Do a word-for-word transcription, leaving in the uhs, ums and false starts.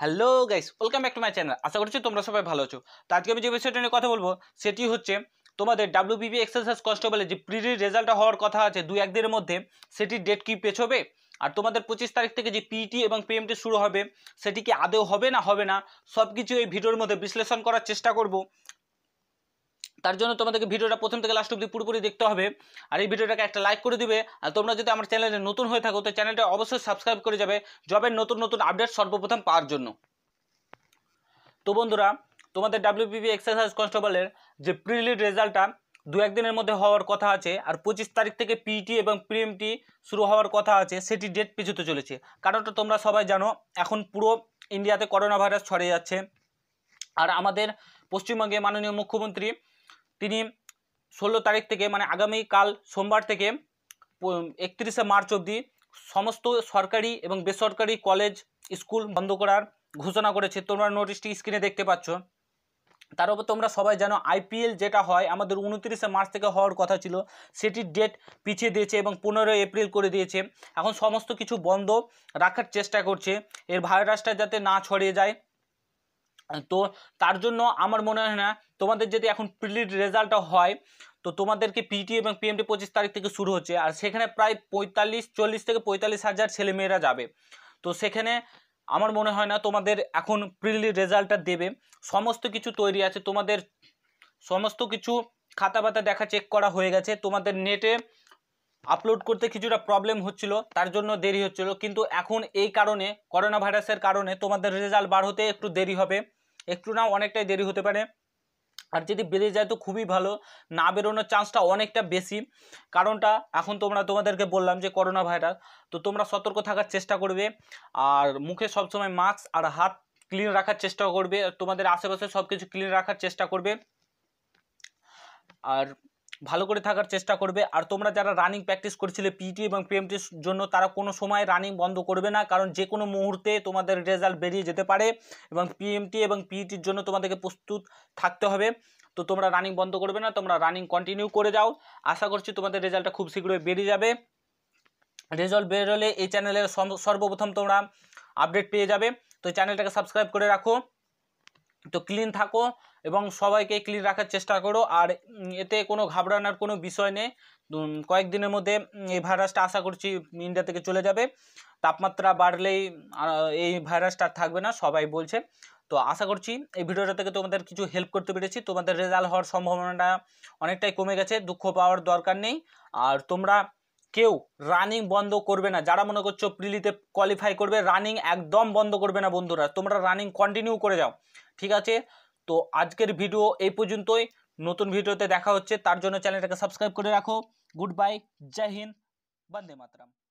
Hello guys, welcome back to my channel. আশা করছি তোমরা সবাই ভালো আছো। তো আজকে আমি যে বিষয়টা নিয়ে কথা বলবো সেটি হচ্ছে তোমাদের ডাব্লিউবিপি এক্সারসাইজ কনস্টেবলের যে প্রি রেজাল্টটা হওয়ার কথা আছে দুই এক দিনের মধ্যে, সেটির ডেট কি পেছবে? আর তোমাদের পঁচিশ তারিখ থেকে যে পিইটি এবং পিএমটি শুরু হবে সেটি কি আদৌ হবে না হবে না, সব কিছু এই ভিডিওর মধ্যে বিশ্লেষণ করার চেষ্টা করব। তার জন্য তোমাদেরকে ভিডিওটা প্রথম থেকে লাস্ট অবধি পুরোপুরি দেখতে হবে। আর এই ভিডিওটাকে একটা লাইক করে দিবে। আর তোমরা যদি আমার চ্যানেলে নতুন হয়ে থাকো তো চ্যানেলটা অবশ্যই সাবস্ক্রাইব করে যাবে জবের নতুন নতুন আপডেট সর্বপ্রথম পাওয়ার জন্য। তো বন্ধুরা, তোমাদের ডাব্লিউবিপি এক্সারসাইজ কনস্টেবলের যে প্রিলিড রেজাল্টটা দু একদিনের মধ্যে হওয়ার কথা আছে, আর পঁচিশ তারিখ থেকে পিইটি এবং পিএমটি শুরু হওয়ার কথা আছে, সেটি ডেট পিছুতে চলেছে। কারণটা তোমরা সবাই জানো, এখন পুরো ইন্ডিয়াতে করোনা ভাইরাস ছড়িয়ে যাচ্ছে। আর আমাদের পশ্চিমবঙ্গে মাননীয় মুখ্যমন্ত্রী তিনি ষোলো তারিখ থেকে মানে আগামীকাল সোমবার থেকে একত্রিশে মার্চ অবধি সমস্ত সরকারি এবং বেসরকারি কলেজ স্কুল বন্ধ করার ঘোষণা করেছে। তোমরা নোটিশটি স্ক্রিনে দেখতে পাচ্ছ। তার উপর তোমরা সবাই জানো আইপিএল যেটা হয় আমাদের উনত্রিশে মার্চ থেকে হওয়ার কথা ছিল, সেটির ডেট পিছিয়ে দিয়েছে এবং পনেরোই এপ্রিল করে দিয়েছে। এখন সমস্ত কিছু বন্ধ রাখার চেষ্টা করছে এর ভাইরাসটা যাতে না ছড়িয়ে যায়। তো তার জন্য আমার মনে হয় না তোমাদের যদি এখন প্রিলিড রেজাল্টটা হয়, তো তোমাদেরকে পিটি এবং পিএমটি পঁচিশ তারিখ থেকে শুরু হচ্ছে, আর সেখানে প্রায় পঁয়তাল্লিশ চল্লিশ থেকে পঁয়তাল্লিশ হাজার ছেলেমেয়েরা যাবে। তো সেখানে আমার মনে হয় না তোমাদের এখন প্রিলিড রেজাল্টটা দেবে। সমস্ত কিছু তৈরি আছে, তোমাদের সমস্ত কিছু খাতা পাতা দেখা চেক করা হয়ে গেছে। তোমাদের নেটে আপলোড করতে কিছুটা প্রবলেম হচ্ছিল, তার জন্য দেরি হচ্ছিল। কিন্তু এখন এই কারণে করোনা ভাইরাসের কারণে তোমাদের রেজাল্ট বার হতে একটু দেরি হবে, একটু না অনেকটাই দেরি হতে পারে। আর যদি বেরিয়ে যায় তো খুবই ভালো, না বেরোনোর চান্সটা অনেকটা বেশি। কারণটা এখন তোমরা তোমাদেরকে বললাম যে করোনা ভাইরাস, তো তোমরা সতর্ক থাকার চেষ্টা করবে। আর মুখে সবসময় মাস্ক আর হাত ক্লিন রাখার চেষ্টা করবে, তোমাদের আশেপাশে সব কিছু ক্লিন রাখার চেষ্টা করবে, আর ভালো করে থাকার চেষ্টা করবে। আর তোমরা যারা রানিং প্র্যাকটিস করছিলে পিটি এবং পিএমটির জন্য, তারা কোনো সময় রানিং বন্ধ করবে না, কারণ যে কোনো মুহূর্তে তোমাদের রেজাল্ট বেরিয়ে যেতে পারে। এবং পিএমটি এবং পিইটির জন্য তোমাদেরকে প্রস্তুত থাকতে হবে। তো তোমরা রানিং বন্ধ করবে না, তোমরা রানিং কন্টিনিউ করে যাও। আশা করছি তোমাদের রেজাল্টটা খুব শীঘ্রই বেরিয়ে যাবে। রেজাল্ট বেরোলে এই চ্যানেলের সর্বপ্রথম তোমরা আপডেট পেয়ে যাবে। তো চ্যানেলটাকে সাবস্ক্রাইব করে রাখো। তো ক্লিন থাকো এবং সবাইকে ক্লিন রাখার চেষ্টা করো। আর এতে কোনো ঘাবড়ানোর কোনো বিষয় নেই। কয়েকদিনের মধ্যে এই ভাইরাসটা আশা করছি ইন্ডিয়া থেকে চলে যাবে। তাপমাত্রা বাড়লেই এই ভাইরাসটা থাকবে না, সবাই বলছে। তো আশা করছি এই ভিডিওটা থেকে তোমাদের কিছু হেল্প করতে পেরেছি। তোমাদের রেজাল্ট হওয়ার সম্ভাবনাটা অনেকটাই কমে গেছে, দুঃখ পাওয়ার দরকার নেই। আর তোমরা কেউ রানিং বন্ধ করবে না। যারা মনে করছো প্রিলিতে কোয়ালিফাই করবে, রানিং একদম বন্ধ করবে না বন্ধুরা, তোমরা রানিং কন্টিনিউ করে যাও, ঠিক আছে? তো আজকের ভিডিও এই পর্যন্তই, নতুন ভিডিওতে দেখা হচ্ছে। তার জন্য চ্যানেলটাকে সাবস্ক্রাইব করে রাখো। গুড বাই, জয় হিন্দ, বন্দে মাতরম।